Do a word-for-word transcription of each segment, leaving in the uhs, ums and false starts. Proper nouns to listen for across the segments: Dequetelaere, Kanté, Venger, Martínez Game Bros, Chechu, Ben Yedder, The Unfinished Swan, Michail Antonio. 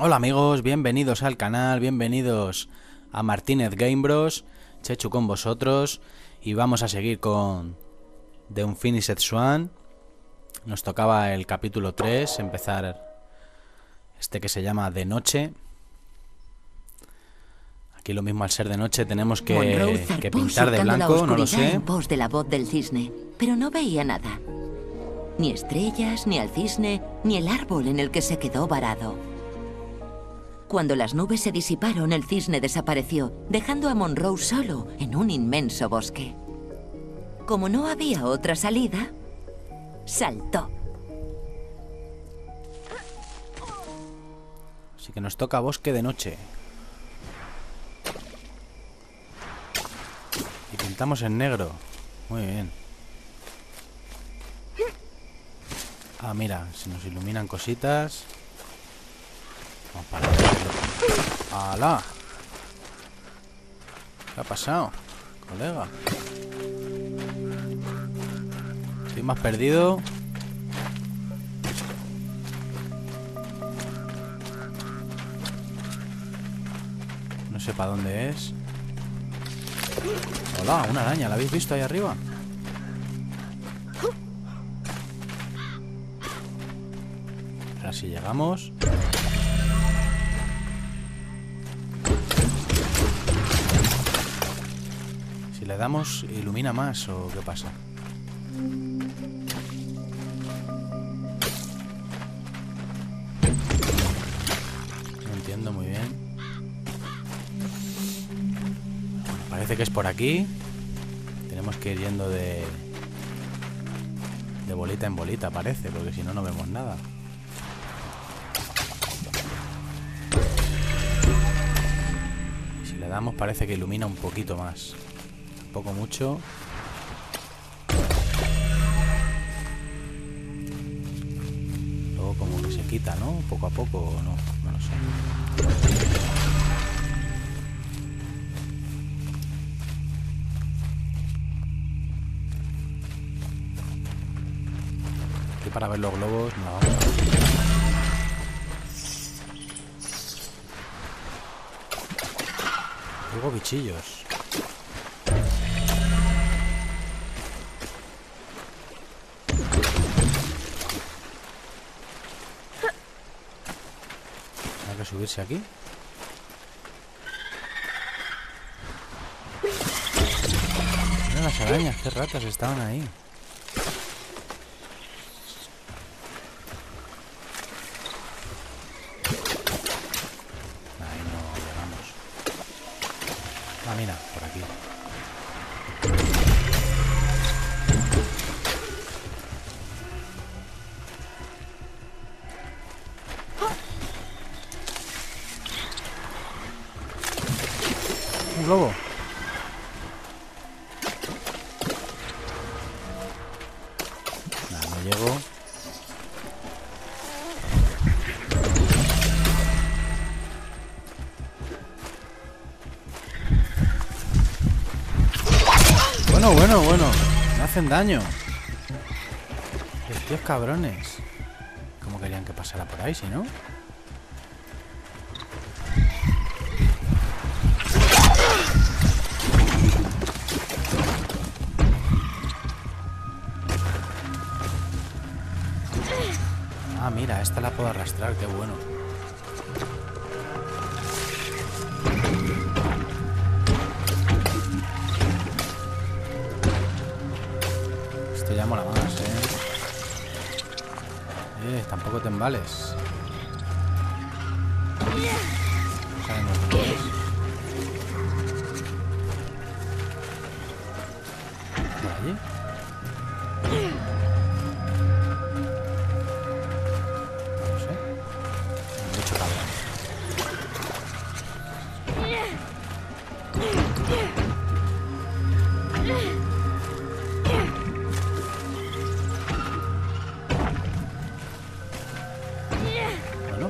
Hola amigos, bienvenidos al canal, bienvenidos a Martínez Game Bros, Chechu con vosotros, y vamos a seguir con The Unfinished Swan. Nos tocaba el capítulo tres, empezar este que se llama De Noche. Aquí lo mismo, al ser de noche tenemos que, que pintar de blanco, no lo sé. En voz de la voz del cisne, pero no veía nada. Ni estrellas, ni al cisne, ni el árbol en el que se quedó varado. Cuando las nubes se disiparon, el cisne desapareció, dejando a Monroe solo en un inmenso bosque. Como no había otra salida, saltó. Así que nos toca bosque de noche. Y pintamos en negro. Muy bien. Ah, mira, se nos iluminan cositas. Vamos para verlo. ¡Hala! ¿Qué ha pasado, colega? Estoy más perdido. No sé para dónde es. ¡Hola! Una araña, ¿la habéis visto ahí arriba? Ahora sí llegamos. Si le damos, ilumina más, ¿o qué pasa? No entiendo muy bien. Bueno, parece que es por aquí. Tenemos que ir yendo de... de bolita en bolita, parece, porque si no, no vemos nada. Y si le damos, parece que ilumina un poquito más. Poco mucho. Luego como que se quita, ¿no? Poco a poco, no, no lo sé. Aquí para ver los globos, no. Luego bichillos. Subirse aquí. Mira las arañas, qué ratas estaban ahí. Ahí no llegamos. Ah, mira, por aquí. Globo. Nada, no llego. Bueno, bueno, bueno. Me hacen daño. Los tíos cabrones. ¿Cómo querían que pasara por ahí, si no? Ah, mira, esta la puedo arrastrar, qué bueno. Esto ya mola más, ¿eh? Eh, tampoco te embales. No sabemos qué es. ¿Por allí?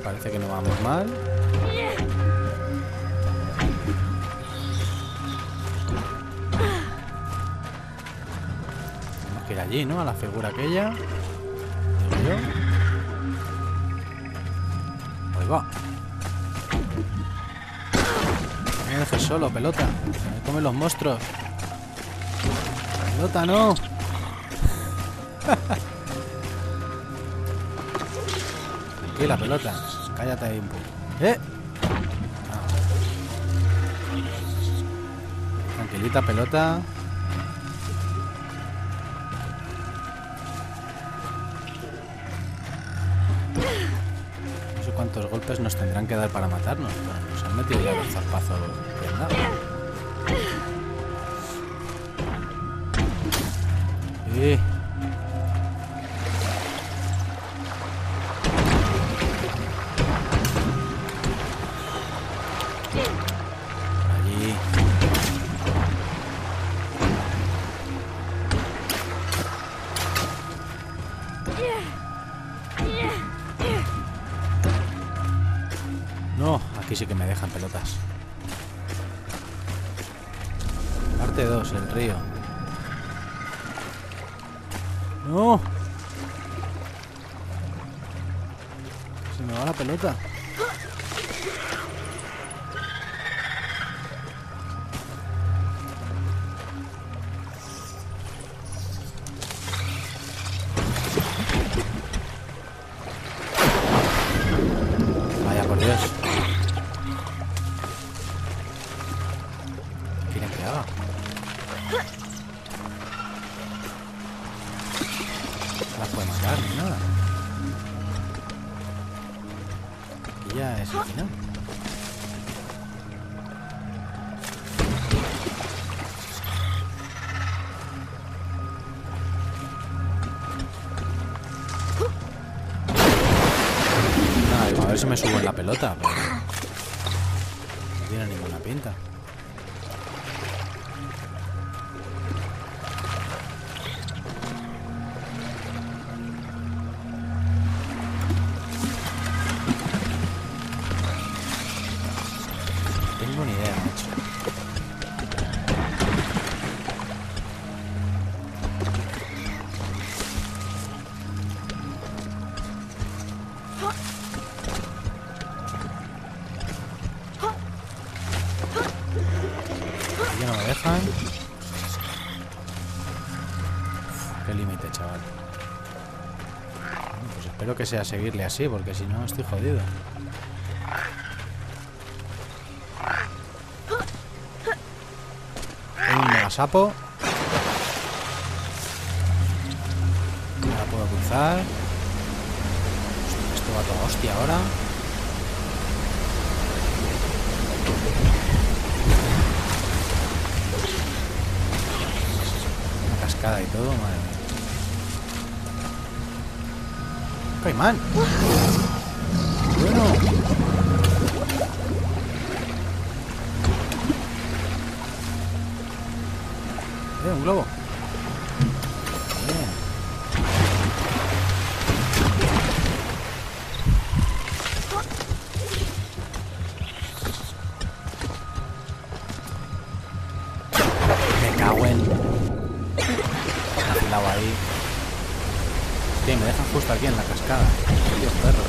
Parece que no vamos mal. Tenemos que ir allí, ¿no? A la figura aquella. Ahí va. dejes solo, pelota. Me comen los monstruos. Pelota, no. Aquí la pelota. Cállate ahí un poco. ¿Eh? Ah. Tranquilita, pelota. Cuántos golpes nos tendrán que dar para matarnos, pero nos han metido ya el zarpazo de nada. Sí. Allí. Aquí sí que me dejan pelotas. Parte dos, el río. ¡No! Se me va la pelota. Eso me subo en la pelota, pero no tiene ninguna pinta. No tengo ni idea, macho. Qué límite, chaval. Bueno, pues espero que sea seguirle así, porque si no estoy jodido. Un mega sapo. No la puedo cruzar. Esto va toda hostia ahora. Y todo, madre mía. Caimán. Bueno. Eh, un globo. Bien. Me cago en... ahí. Hostia, me dejan justo aquí en la cascada. Dios, perros.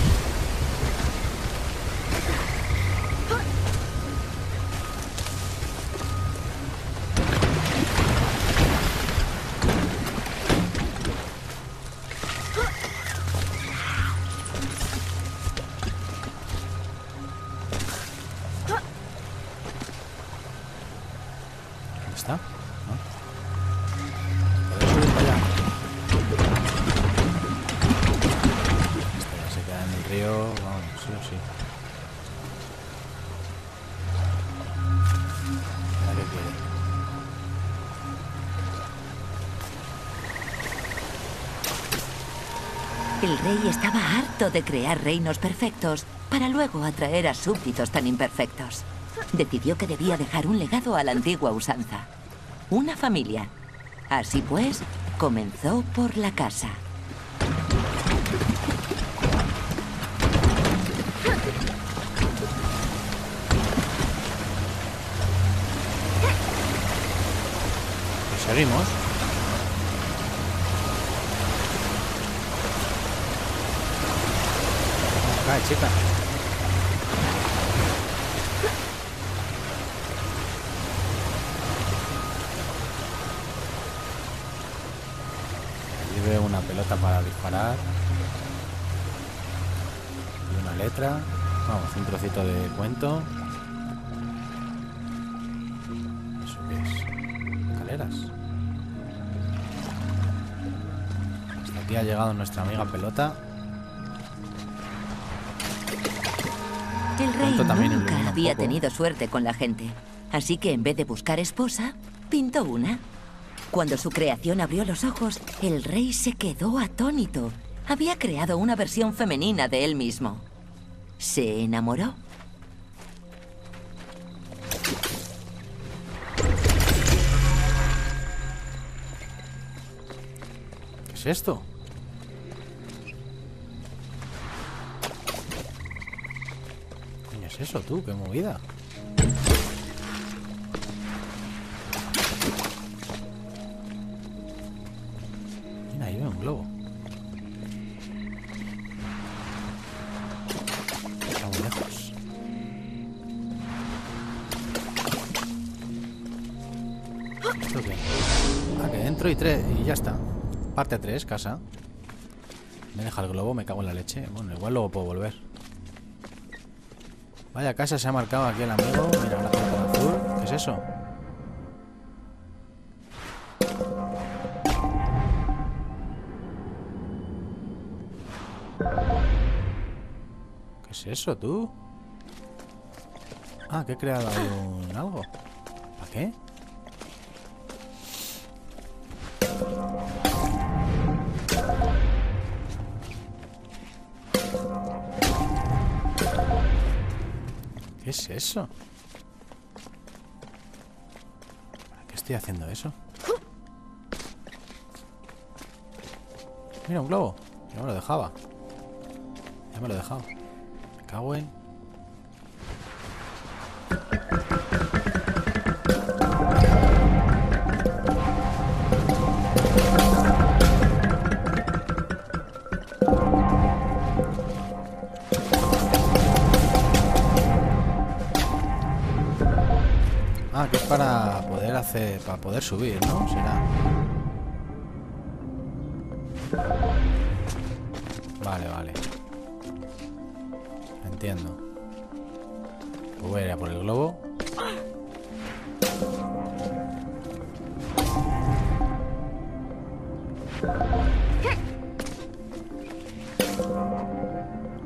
¿Dónde está? ¿No? El rey estaba harto de crear reinos perfectos para luego atraer a súbditos tan imperfectos. Decidió que debía dejar un legado a la antigua usanza. Una familia. Así pues, comenzó por la casa. Pues seguimos. Ay, chica. veo una pelota para disparar. Y una letra. Vamos, un trocito de cuento. ¿Eso qué es? Escaleras. Hasta aquí ha llegado nuestra amiga pelota. El rey nunca había tenido suerte con la gente, así que en vez de buscar esposa, pintó una. Cuando su creación abrió los ojos, el rey se quedó atónito. Había creado una versión femenina de él mismo. Se enamoró. ¿Qué es esto? Eso tú, qué movida. Mira, ahí veo un globo. Está muy lejos. ¿Esto qué? Ah, que entro y tres y ya está. Parte tres, casa. Me deja el globo, me cago en la leche. Bueno, igual luego puedo volver. Vaya casa se ha marcado aquí el amigo. Mira, la carta azul. ¿Qué es eso? ¿Qué es eso, tú? Ah, que he creado un algo. ¿Para qué? ¿Qué es eso? ¿Para qué estoy haciendo eso? Mira, un globo. Ya me lo dejaba. Ya me lo he dejado. Me cago en... Para poder hacer, para poder subir, ¿no? Será. Vale, vale. Entiendo. Pues voy a ir a por el globo.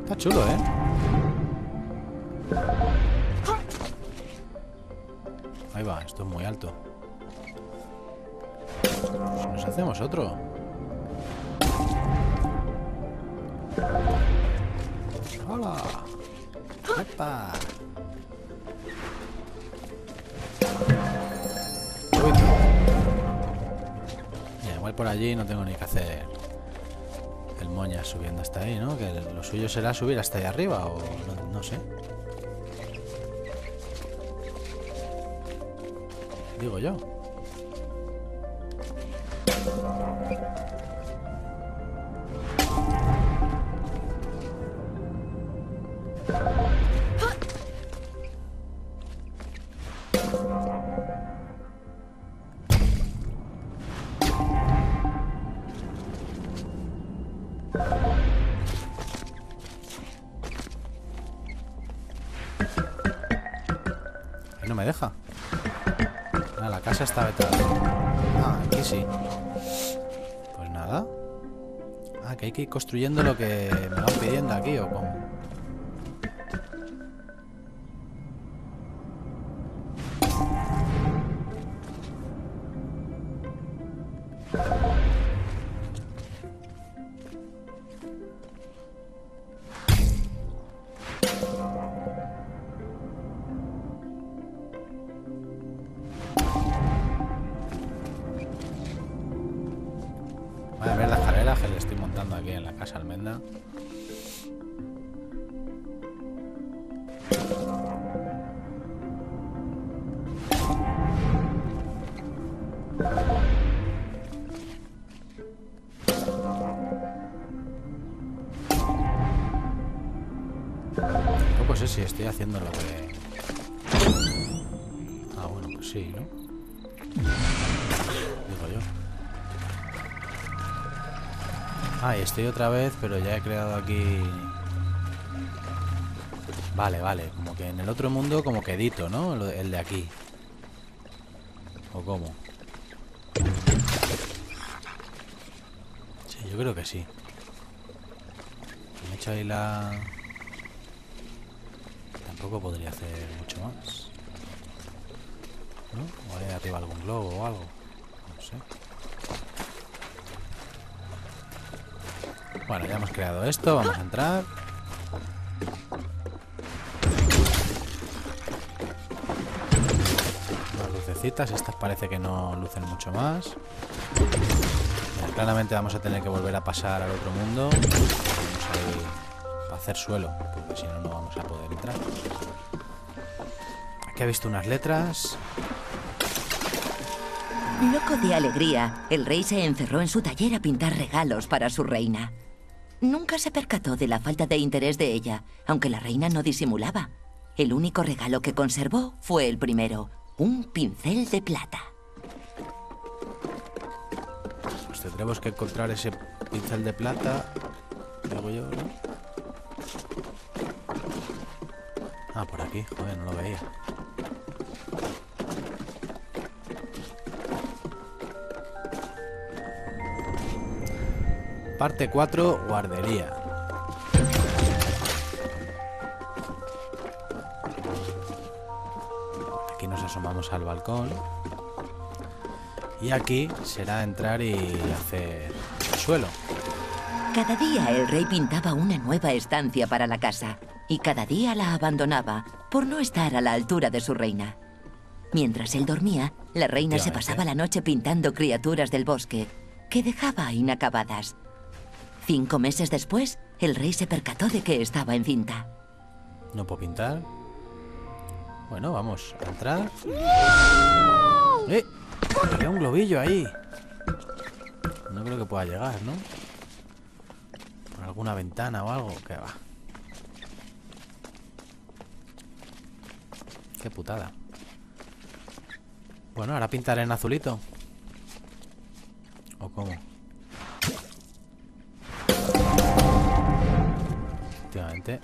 Está chulo, ¿eh? Ahí va, esto es muy alto. Pues nos hacemos otro. ¡Hola! ¡Epa! Mira, igual por allí no tengo ni que hacer el moña subiendo hasta ahí, ¿no? Que lo suyo será subir hasta ahí arriba o no, no sé. Digo yo. Ahí no me deja. La casa está vetada. Ah, aquí sí. Pues nada. Ah, que hay que ir construyendo lo que me van pidiendo aquí, ¿o cómo? Voy a ver las escaleras que le estoy montando aquí en la casa almendra. Tampoco sé si estoy haciendo lo que... Ah, bueno, pues sí, ¿no? Digo yo. Ah, y estoy otra vez, pero ya he creado aquí... Vale, vale, como que en el otro mundo como que edito, ¿no? El de aquí. ¿O cómo? Sí, yo creo que sí. Me he hecho ahí la... Tampoco podría hacer mucho más, ¿no? O hay arriba algún globo o algo. No sé. Bueno, ya hemos creado esto, vamos a entrar. Las lucecitas, estas parece que no lucen mucho más. Bueno, claramente vamos a tener que volver a pasar al otro mundo. Vamos a ir a hacer suelo, porque si no, no vamos a poder entrar. Aquí he visto unas letras. Loco de alegría, el rey se encerró en su taller a pintar regalos para su reina. Nunca se percató de la falta de interés de ella, aunque la reina no disimulaba. El único regalo que conservó fue el primero, un pincel de plata. Pues tendremos que encontrar ese pincel de plata, digo yo, ¿no? Ah, por aquí, joder, no lo veía. Parte cuatro, guardería. Aquí nos asomamos al balcón. Y aquí será entrar y hacer suelo. Cada día el rey pintaba una nueva estancia para la casa. Y cada día la abandonaba por no estar a la altura de su reina. Mientras él dormía, la reina se pasaba la noche pintando criaturas del bosque que dejaba inacabadas. Cinco meses después, el rey se percató de que estaba encinta. ¿No puedo pintar? Bueno, vamos a entrar. ¡No! ¡Eh! Había un globillo ahí. No creo que pueda llegar, ¿no? Por alguna ventana o algo. ¿Qué va? Qué putada. Bueno, ahora pintaré en azulito. ¿O cómo? Efectivamente.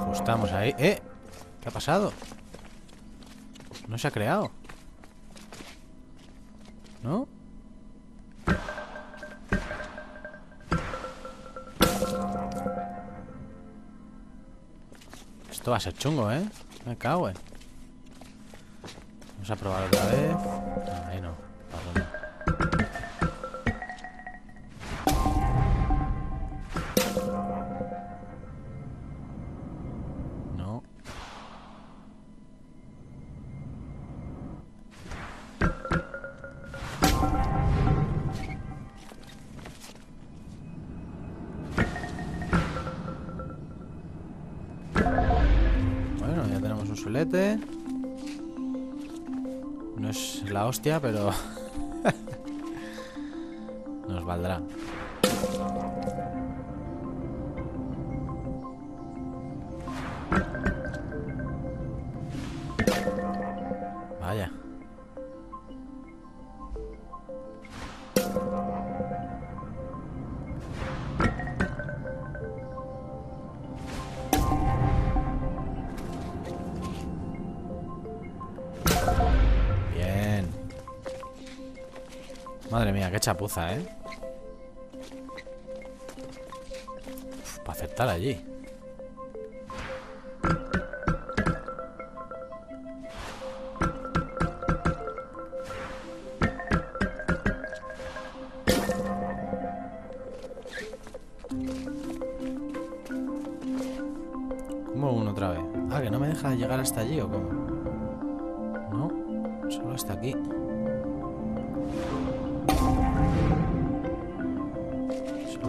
Ajustamos ahí. ¡Eh! ¿Qué ha pasado? No se ha creado, ¿no? Esto va a ser chungo, ¿eh? Me cago, ¿eh? Vamos a probar otra vez. Ah, ahí no. Perdón. No. No es la hostia, pero nos valdrá. Vaya. Madre mía, qué chapuza, ¿eh? Uf, para acertar allí. ¿Cómo uno otra vez? Ah, que no me deja llegar hasta allí, ¿o cómo? No, solo hasta aquí.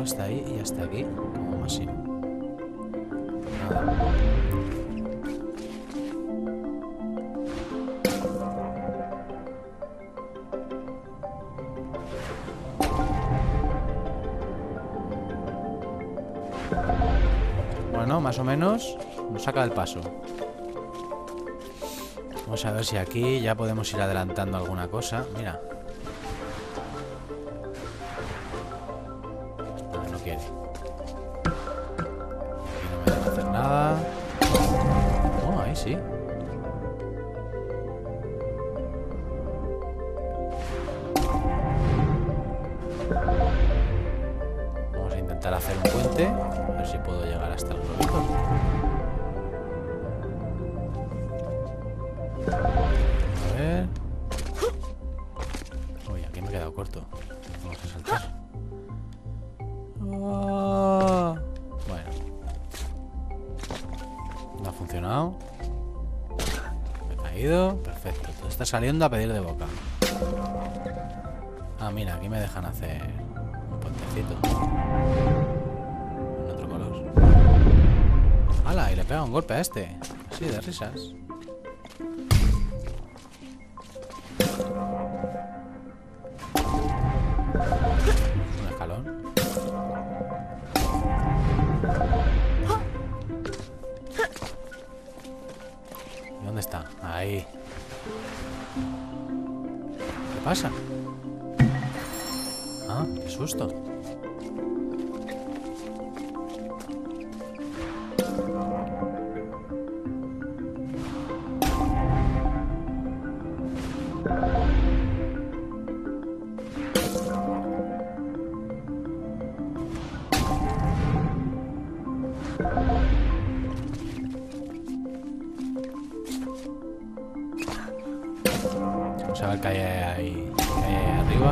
Hasta ahí y hasta aquí, como así. Nada. ¿no? Más o menos. Nos saca del paso. Vamos a ver si aquí ya podemos ir adelantando alguna cosa. Mira. No, no quiere. Aquí no me deja hacer nada. Oh, ahí sí. Vamos a intentar hacer un puente. A ver si puedo llegar hasta el globito. A ver. Uy, aquí me he quedado corto. Vamos a saltar. Oh. Bueno. No ha funcionado. Me he caído. Perfecto. Todo está saliendo a pedir de boca. Ah, mira, aquí me dejan hacer un puentecito. En otro color. ¡Hala! Y le pega un golpe a este. Así de risas. Ahí. ¿Qué pasa? Ah, qué susto. A ver qué hay ahí, que hay ahí arriba.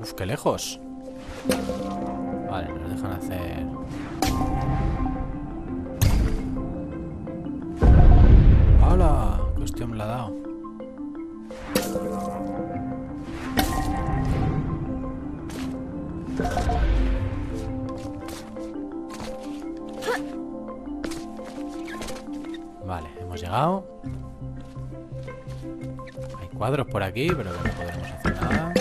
Uf, qué lejos. Vale, nos dejan hacer. ¡Hola! ¡Qué hostia me la ha dado! Vale, hemos llegado. Hay cuadros por aquí, pero no podemos hacer nada.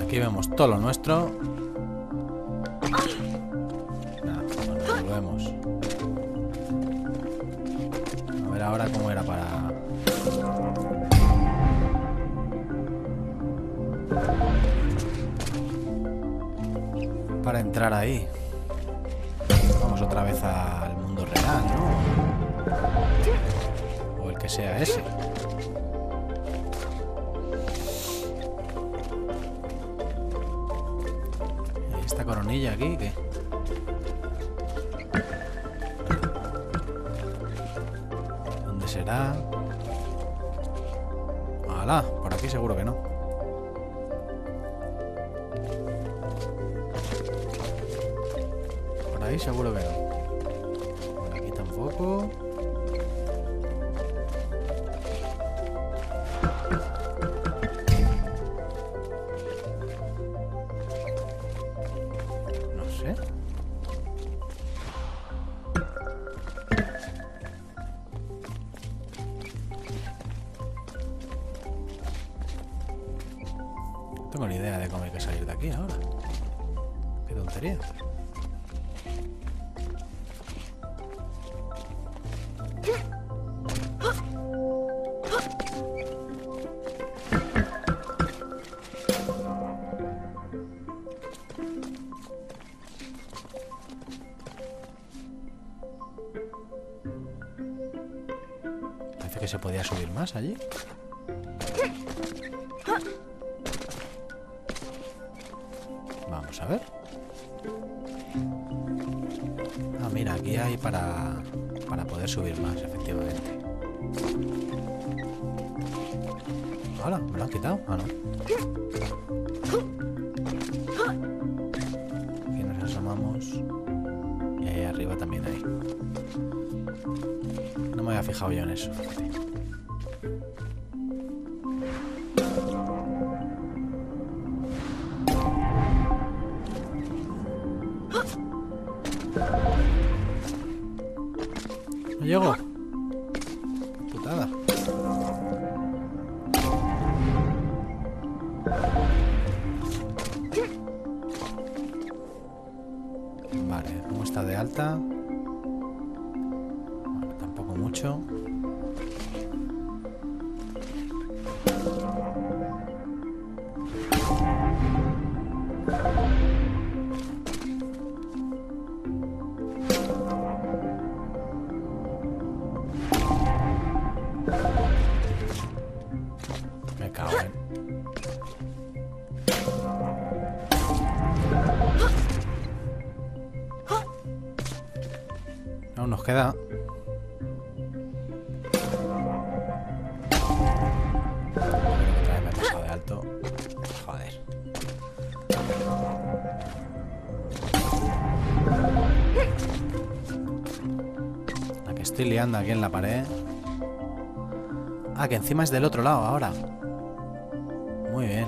Aquí vemos todo lo nuestro. Nada, nos devolvemos. A ver ahora cómo era para... Para entrar ahí. Vamos otra vez al mundo real, ¿no? O el que sea ese. Esta coronilla aquí, ¿qué? ¿Dónde será? ¡Hala! Por aquí seguro que no. Por ahí seguro que no. Por aquí tampoco. No tengo ni idea de cómo hay que salir de aquí ahora. Qué tontería. Parece que se podía subir más allí. Vamos a ver. Ah, mira, aquí hay para, para poder subir más, efectivamente. Hola, ¿me lo han quitado? Ah, no. Aquí nos asomamos. allá arriba también hay. No me había fijado yo en eso, fíjate. No llego. Putada. Vale, como está de alta. Bueno, tampoco mucho. Nos queda. Otra vez me he pasado de alto. Joder. La que estoy liando aquí en la pared. Ah, que encima es del otro lado ahora. Muy bien.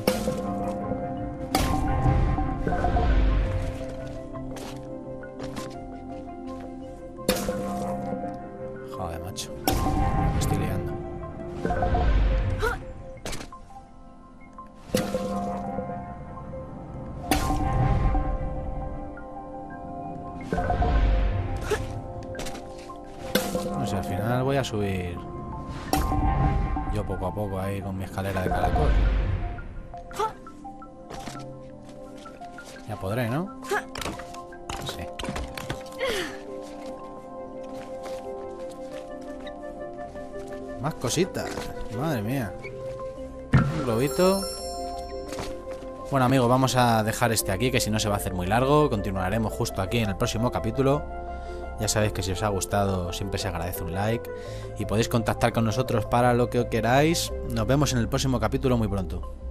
Joder, macho. Me estoy liando. No sé, al final voy a subir yo poco a poco ahí con mi escalera de caracol. Ya podré, ¿no? Sí. Más cositas. Madre mía. Un globito. Bueno, amigos, vamos a dejar este aquí, que si no se va a hacer muy largo. Continuaremos justo aquí en el próximo capítulo. Ya sabéis que si os ha gustado siempre se agradece un like. Y podéis contactar con nosotros para lo que queráis. Nos vemos en el próximo capítulo muy pronto.